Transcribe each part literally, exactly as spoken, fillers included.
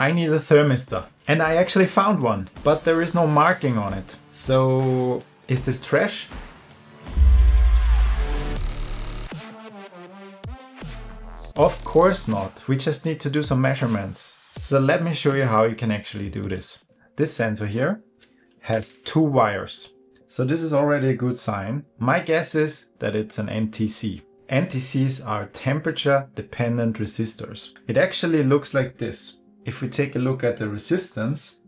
I need a thermistor. And I actually found one, but there is no marking on it. So is this trash? Of course not, we just need to do some measurements. So let me show you how you can actually do this. This sensor here has two wires. So this is already a good sign. My guess is that it's an N T C. N T Cs are temperature dependent resistors. It actually looks like this. If we take a look at the resistance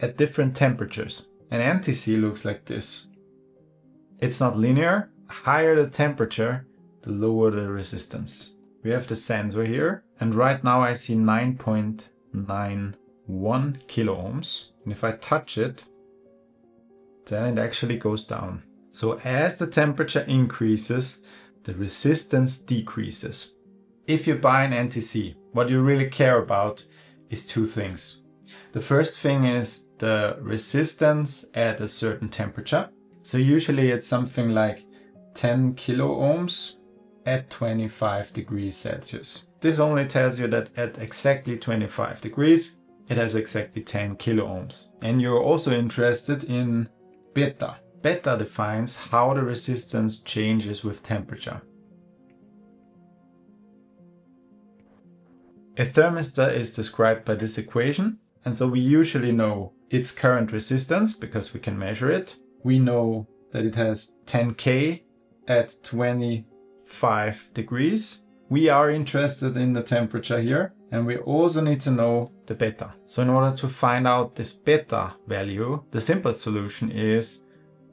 at different temperatures, an N T C looks like this. It's not linear. Higher the temperature, the lower the resistance. We have the sensor here, and right now I see nine point nine one kilo ohms. And if I touch it, then it actually goes down. So as the temperature increases, the resistance decreases. If you buy an N T C, what you really care about is two things. The first thing is the resistance at a certain temperature. So usually it's something like ten kilo ohms at twenty-five degrees Celsius. This only tells you that at exactly twenty-five degrees, it has exactly ten kilo ohms. And you're also interested in beta. Beta defines how the resistance changes with temperature. A thermistor is described by this equation, and so we usually know its current resistance because we can measure it. We know that it has ten K at twenty-five degrees. We are interested in the temperature here, and we also need to know the beta. So in order to find out this beta value, the simplest solution is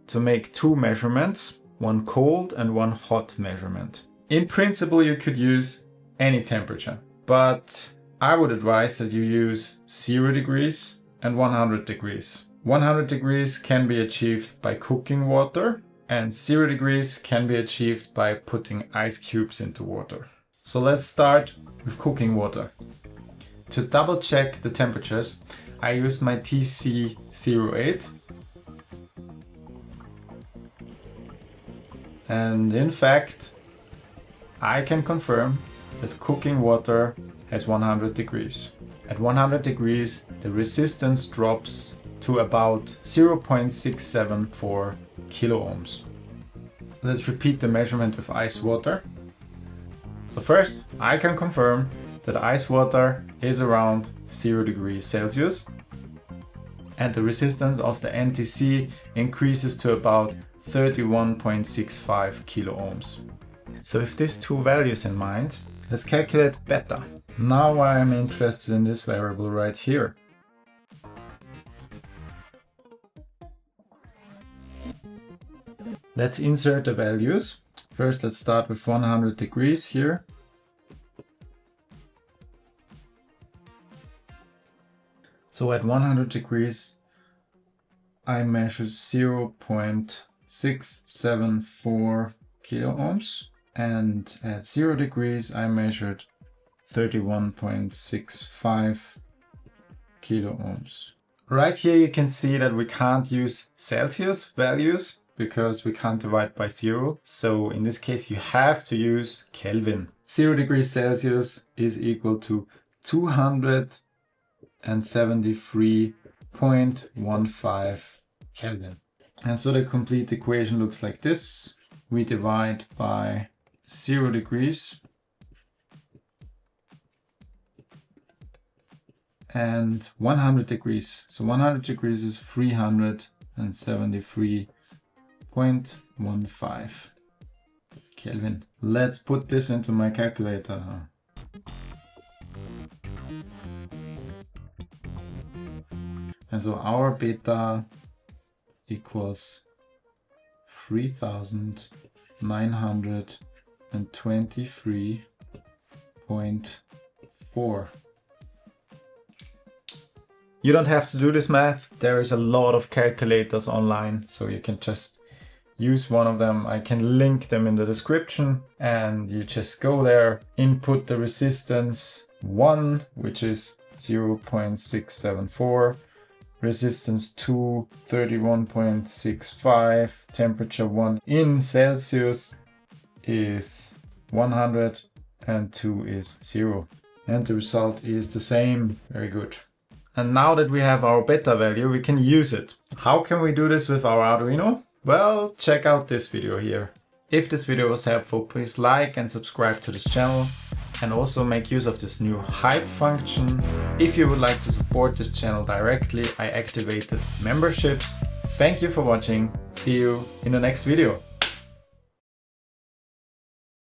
to make two measurements, one cold and one hot measurement. In principle, you could use any temperature. But I would advise that you use zero degrees and one hundred degrees. one hundred degrees can be achieved by cooking water, and zero degrees can be achieved by putting ice cubes into water. So let's start with cooking water. To double check the temperatures, I use my T C zero eight. And in fact, I can confirm that cooking water has one hundred degrees. At one hundred degrees, the resistance drops to about zero point six seven four kilo ohms. Let's repeat the measurement with ice water. So first, I can confirm that ice water is around zero degrees Celsius, and the resistance of the N T C increases to about thirty-one point six five kilo ohms. So with these two values in mind, let's calculate beta. Now I'm interested in this variable right here. Let's insert the values. First, let's start with one hundred degrees here. So at one hundred degrees, I measured zero point six seven four kilo ohms. And at zero degrees, I measured thirty-one point six five kilo ohms. Right here, you can see that we can't use Celsius values because we can't divide by zero. So in this case, you have to use Kelvin. Zero degrees Celsius is equal to two hundred seventy-three point one five Kelvin. And so the complete equation looks like this. We divide by zero degrees and one hundred degrees. So one hundred degrees is three hundred seventy-three point one five Kelvin. Let's put this into my calculator. And so our beta equals three thousand nine hundred and twenty-three point four. You don't have to do this math. There is a lot of calculators online, so you can just use one of them. I can link them in the description, and you just go there, input the resistance one, which is zero point six seven four, resistance two, thirty-one point six five, temperature one in Celsius is one hundred and two is zero. and the result is the same. Very good. And now that we have our beta value, we can use it. How can we do this with our Arduino? Well, check out this video here. If this video was helpful, please like and subscribe to this channel, and also make use of this new hype function. If you would like to support this channel directly, I activated memberships. Thank you for watching. See you in the next video.